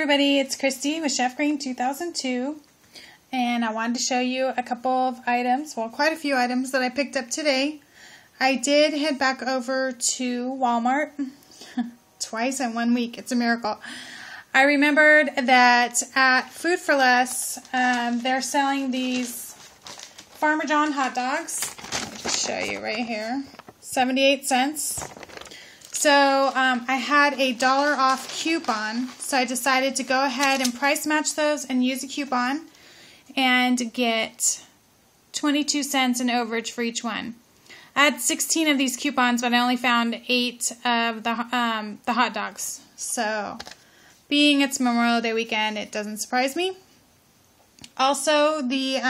everybody, it's Christy with Chef Green 2002, and I wanted to show you a couple of items, well, quite a few items that I picked up today. I did head back over to Walmart twice in 1 week. It's a miracle. I remembered that at Food for Less, they're selling these Farmer John hot dogs. Let me show you right here, 78 cents. So I had a dollar off coupon, so I decided to go ahead and price match those and use a coupon and get 22 cents in overage for each one. I had 16 of these coupons, but I only found 8 of the hot dogs. So being it's Memorial Day weekend, it doesn't surprise me. Also, the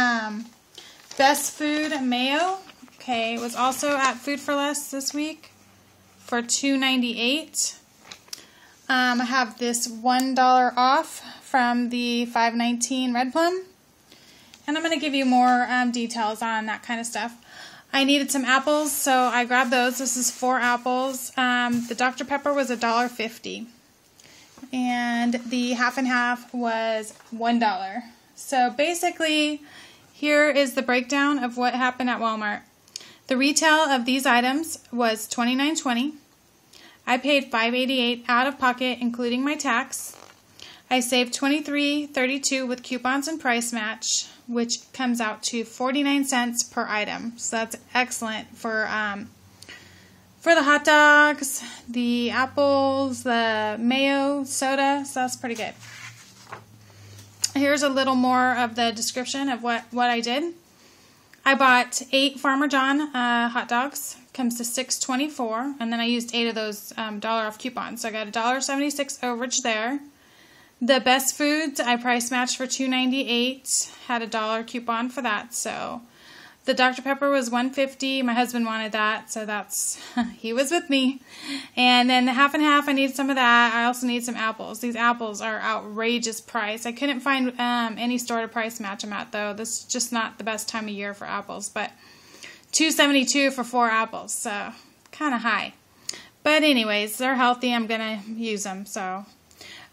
Best Food Mayo, okay, was also at Food for Less this week for $2.98. I have this $1 off from the $5.19 Red Plum. And I'm going to give you more details on that kind of stuff. I needed some apples, so I grabbed those. This is 4 apples. The Dr. Pepper was $1.50. And the half and half was $1. So basically, here is the breakdown of what happened at Walmart. The retail of these items was $29.20. I paid $5.88 out of pocket, including my tax. I saved $23.32 with coupons and price match, which comes out to 49 cents per item. So that's excellent for the hot dogs, the apples, the mayo, soda. So that's pretty good. Here's a little more of the description of what I did. I bought 8 Farmer John hot dogs, comes to $6.24, and then I used 8 of those dollar off coupons, so I got $1.76 overage there. The Best Foods I price matched for $2.98, had a dollar coupon for that. So the Dr. Pepper was $1.50. My husband wanted that, so that's he was with me. And then the half and half, I need some of that. I also need some apples. These apples are outrageous price. I couldn't find any store to price match them at, though. This is just not the best time of year for apples, but $2.72 for 4 apples, so kind of high. But anyways, they're healthy. I'm gonna use them. So,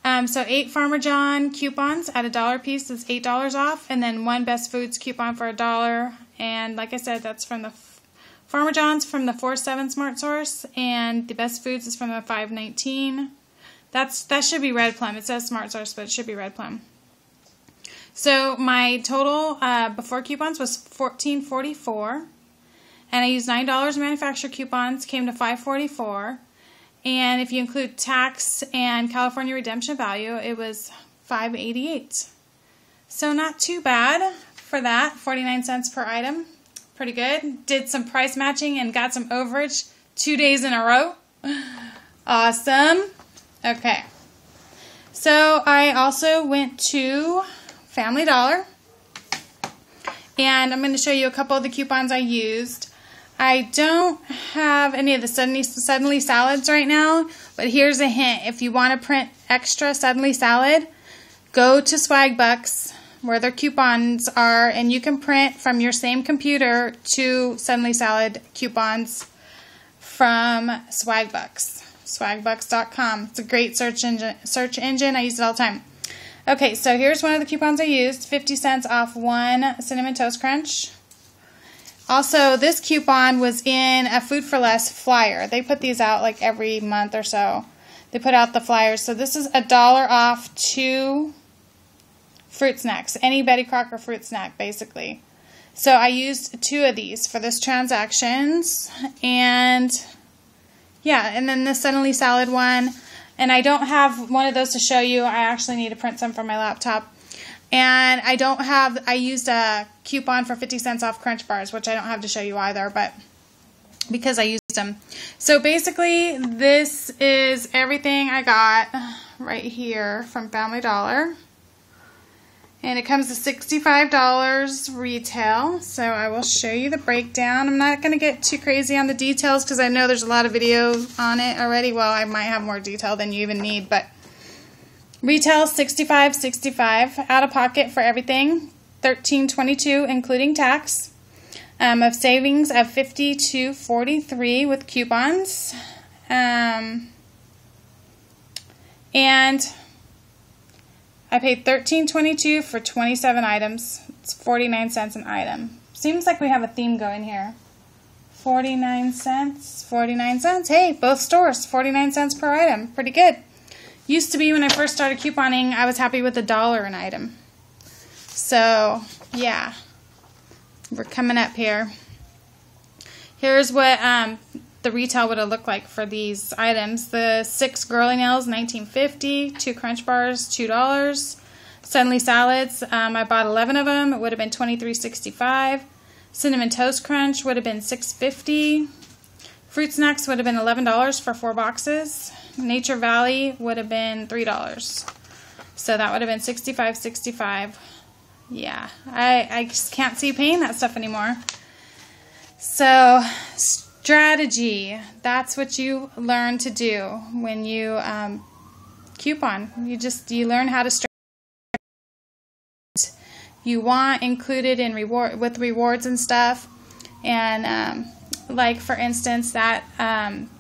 8 Farmer John coupons at $1 piece is $8 off, and then 1 Best Foods coupon for $1. And like I said, that's from the Farmer John's from the 4.7 Smart Source, and the Best Foods is from the 5.19. That should be Red Plum. It says Smart Source, but it should be Red Plum. So my total before coupons was $14.44, and I used $9 manufacturer coupons, came to $5.44, and if you include tax and California redemption value, it was $5.88. So not too bad. For that, 49 cents per item, pretty good. Did some price matching and got some overage 2 days in a row. Awesome. Okay, so I also went to Family Dollar, and I'm going to show you a couple of the coupons I used. I don't have any of the Suddenly Salads right now, but here's a hint. If you want to print extra Suddenly Salad, go to Swagbucks, where their coupons are, and you can print from your same computer 2 Suddenly Salad coupons from Swagbucks, swagbucks.com. It's a great search engine. I use it all the time. Okay, so here's one of the coupons I used, 50 cents off 1 Cinnamon Toast Crunch. Also, this coupon was in a Food for Less flyer. They put these out like every month or so. They put out the flyers. So this is $1 off 2 fruit snacks, any Betty Crocker fruit snack, basically. So I used 2 of these for this transactions, and yeah, and then the Suddenly Salad one, and I don't have one of those to show you. I actually need to print some from my laptop, and I used a coupon for 50 cents off Crunch Bars, which I don't have to show you either, but because I used them. So basically, this is everything I got right here from Family Dollar. And it comes to $65 retail, so I will show you the breakdown. I'm not going to get too crazy on the details because I know there's a lot of videos on it already. Well, I might have more detail than you even need, but retail $65.65, out of pocket for everything $13.22, including tax, of savings of $52.43 with coupons, and I paid $13.22 for 27 items. It's 49 cents an item. Seems like we have a theme going here. 49 cents, 49 cents. Hey, both stores, 49 cents per item. Pretty good. Used to be when I first started couponing, I was happy with $1 an item. So, yeah. We're coming up here. Here's what the retail would have looked like for these items. The 6 Girly Nails, $19.50. 2 Crunch Bars, $2. Suddenly Salads, I bought 11 of them. It would have been $23.65. Cinnamon Toast Crunch would have been $6.50. Fruit Snacks would have been $11 for 4 boxes. Nature Valley would have been $3. So that would have been $65.65. Yeah, I just can't see paying that stuff anymore. So, strategy. That's what you learn to do when you coupon. You learn how to strategize. You want included in rewards and stuff. And like for instance, that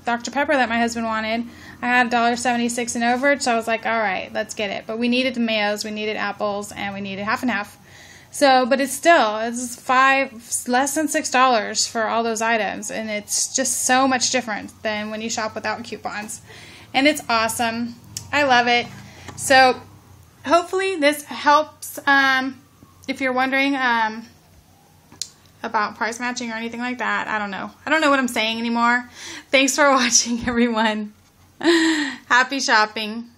Dr. Pepper that my husband wanted, I had $1.76 in overage, so I was like, all right, let's get it. But we needed the mayos, we needed apples, and we needed half and half. So, but it's less than $6 for all those items, and it's just so much different than when you shop without coupons. And it's awesome. I love it. So, hopefully this helps. If you're wondering about price matching or anything like that, I don't know. I don't know what I'm saying anymore. Thanks for watching, everyone. Happy shopping.